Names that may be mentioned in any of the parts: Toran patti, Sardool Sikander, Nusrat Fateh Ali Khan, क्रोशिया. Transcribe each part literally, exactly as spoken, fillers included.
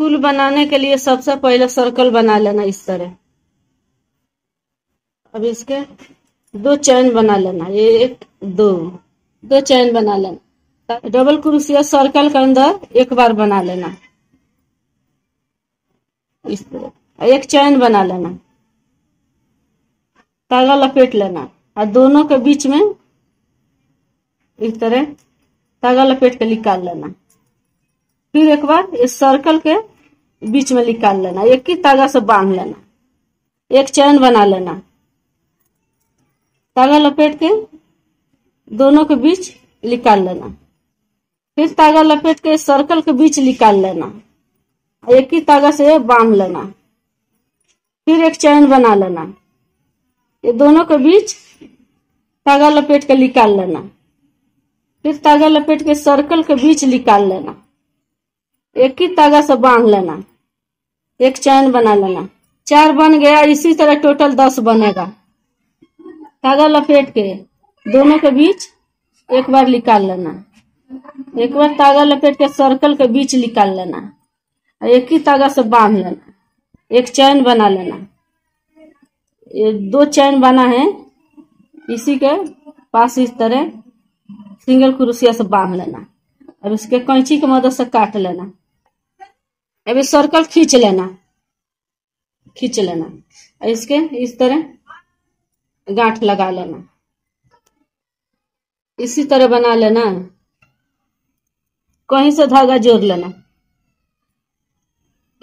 फूल बनाने के लिए सबसे पहले सर्कल बना लेना इस तरह। अब इसके दो चैन बना लेना, ये एक दो दो चैन बना लेना। डबल क्रोशिया सर्कल के अंदर एक बार बना लेना इस तरह, एक चैन बना लेना, तागा लपेट लेना और दोनों के बीच में इस तरह तागा लपेट के निकाल लेना। फिर एक बार इस सर्कल के बीच में निकाल लेना, एक ही तागा से बांध लेना, एक चैन बना लेना, तागा लपेट के दोनों के बीच निकाल लेना। फिर तागा लपेट के सर्कल के बीच निकाल लेना, एक ही तागा से बांध लेना। फिर एक चैन बना लेना, ये दोनों के बीच तागा लपेट के निकाल लेना। फिर तागा लपेट के सर्कल के बीच निकाल लेना, एक ही तागा से बांध लेना, एक चैन बना लेना। चार बन गया, इसी तरह टोटल दस बनेगा। तागा लपेट के दोनों के बीच एक बार निकाल लेना, एक बार तागा लपेट के सर्कल के बीच निकाल लेना, एक ही तागा से बांध लेना, एक चैन बना लेना। ये दो चैन बना है, इसी के पास इस तरह सिंगल क्रोशिया से बांध लेना। अब इसके कैंची की मदद से काट लेना। अब सर्कल खींच लेना, खींच लेना, इसके इस तरह गांठ लगा लेना, इसी तरह बना लेना। कहीं से धागा जोड़ लेना,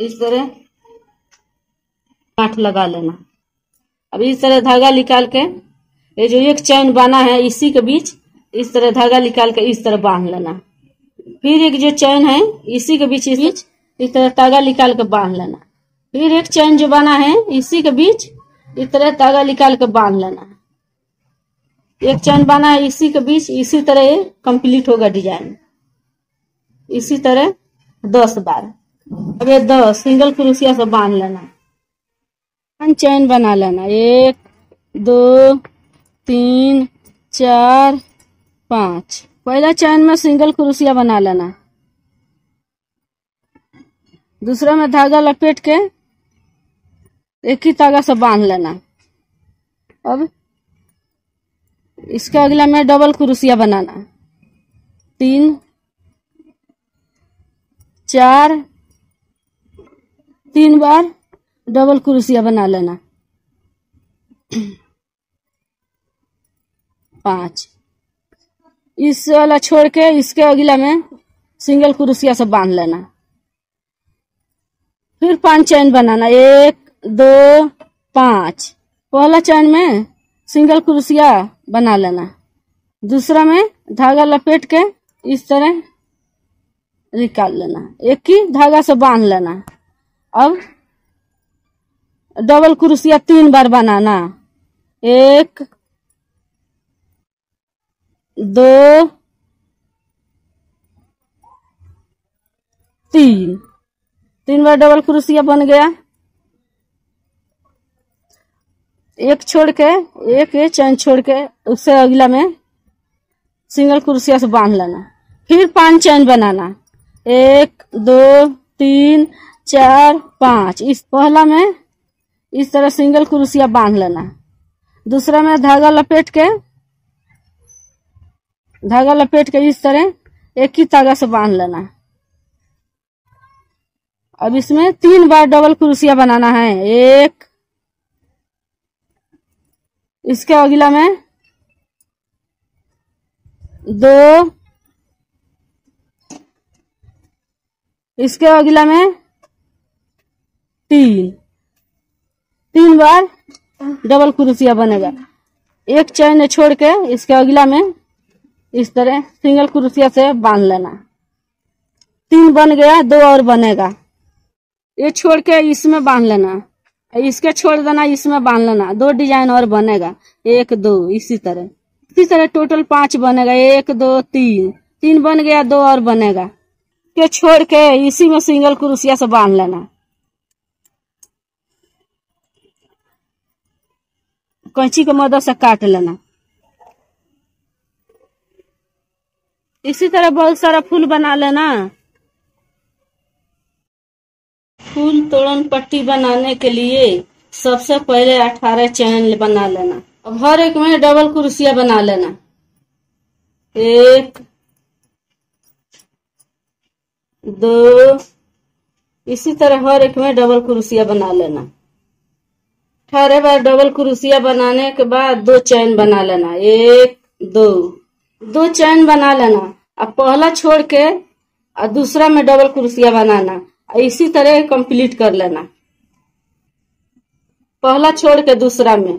इस तरह गांठ लगा लेना। अब इस तरह धागा निकाल के ये जो एक चैन बना है इसी के बीच इस तरह धागा निकाल के इस तरह बांध लेना। फिर एक जो चैन है इसी के बीच इस बीच इस तरह धागा निकाल के बांध लेना। फिर एक चैन जो बना है इसी के बीच इस तरह धागा निकाल के बांध लेना। एक चैन बना है इसी के बीच, इसी तरह ये कंप्लीट होगा डिजाइन। इसी तरह दस बार। अब ये दस सिंगल क्रोशिया से बांध लेना, चैन बना लेना, एक दो तीन चार पांच। पहला चैन में सिंगल क्रोशिया बना लेना, दूसरा में धागा लपेट के एक ही धागा से बांध लेना। अब इसका अगला में डबल क्रोशिया बनाना, तीन चार, तीन बार डबल क्रोशिया बना लेना, पांच। इस वाला छोड़ के इसके अगला में सिंगल क्रोशिया से बांध लेना। फिर पांच चैन बनाना, एक दो पांच। पहला चैन में सिंगल क्रोशिया बना लेना, दूसरा में धागा लपेट के इस तरह निकाल लेना, एक ही धागा से बांध लेना। अब डबल क्रोशिया तीन बार बनाना, एक दो तीन, तीन बार डबल क्रोशिया बन गया। एक छोड़ के एक ये चैन छोड़ के उससे अगला में सिंगल क्रोशिया से बांध लेना। फिर पांच चैन बनाना, एक दो तीन चार पांच। इस पहला में इस तरह सिंगल क्रोशिया बांध लेना, दूसरा में धागा लपेट के धागा लपेट के इस तरह एक ही धागा से बांध लेना। अब इसमें तीन बार डबल क्रोशिया बनाना है, एक, इसके अगला में दो, इसके अगला में तीन। तीन बार डबल क्रोशिया बनेगा। एक चैन छोड़ के इसके अगला में इस तरह सिंगल क्रोशिया से बांध लेना। तीन बन गया, दो और बनेगा। ये छोड़ के इसमें बांध लेना, इसके छोड़ देना, इसमें बांध लेना, दो डिजाइन और बनेगा, एक दो। इसी तरह इसी तरह टोटल पांच बनेगा, एक दो तीन। तीन बन गया, दो और बनेगा। ये छोड़ के इसी में सिंगल क्रोशिया से बांध लेना। कैंची की मदद से काट लेना। इसी तरह बहुत सारा फूल बना लेना। फूल तोरण पट्टी बनाने के लिए सबसे पहले अठारह चैन बना लेना। अब हर एक में डबल क्रोशिया बना लेना। एक, दो, इसी तरह हर एक में डबल क्रोशिया बना लेना। अठारह बार डबल क्रोशिया बनाने के बाद दो चैन बना लेना। एक, दो, दो चैन बना लेना। अब पहला छोड़ के और दूसरा में डबल क्रोशिया बनाना। इसी तरह कंप्लीट कर लेना। पहला छोड़ के दूसरा में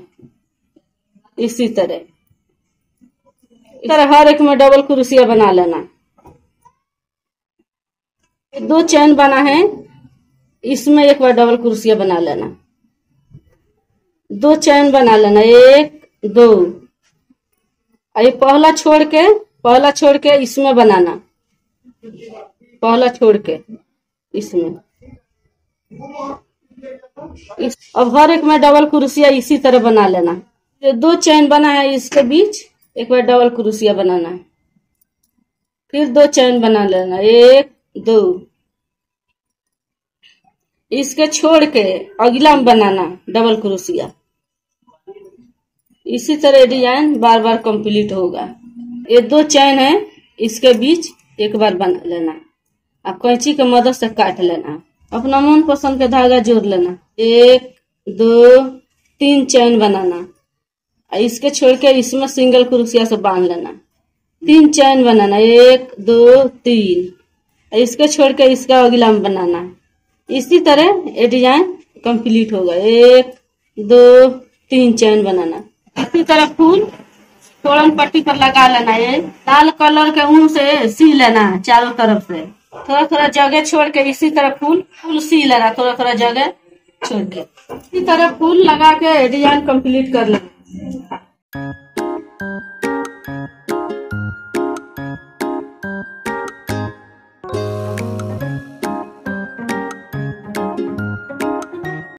इसी तरह इस तरह हर एक में डबल क्रोशिया बना लेना। दो चैन बना है, इसमें एक बार डबल क्रोशिया बना लेना। दो चैन बना लेना। एक, दो, ये पहला छोड़ के पहला छोड़ के इसमें बनाना। पहला छोड़ के इसमें इस, अब हर एक में डबल क्रोशिया इसी तरह बना लेना। दो चैन बना है, इसके बीच एक बार डबल क्रोशिया बनाना है, फिर दो चैन बना लेना। एक, दो, इसके छोड़ के अगला में बनाना डबल क्रोशिया। इसी तरह डिजाइन बार बार कंप्लीट होगा। ये दो चैन है, इसके बीच एक बार बना लेना। आप कैंची के मदद से काट लेना। अपना मन पसंद के धागा जोड़ लेना। एक, दो, तीन चैन बनाना। इसके छोड़ के इसमें सिंगल क्रोशिया से बांध लेना। तीन चैन बनाना। एक, दो, तीन, इसके छोड़ के इसका अगला में बनाना। इसी तरह ये डिजाइन कंप्लीट होगा। एक, दो, तीन चैन बनाना। इसी तरह फूल तोरण पट्टी पर लगा लेना है। लाल कलर के ऊन से सी लेना चारों तरफ से। थोड़ा थोड़ा जगह छोड़ के इसी तरह फूल फूल सी लेना। थोड़ा थोड़ा जगह छोड़ के इसी तरह फूल लगा के डिजाइन कंप्लीट कर लेना।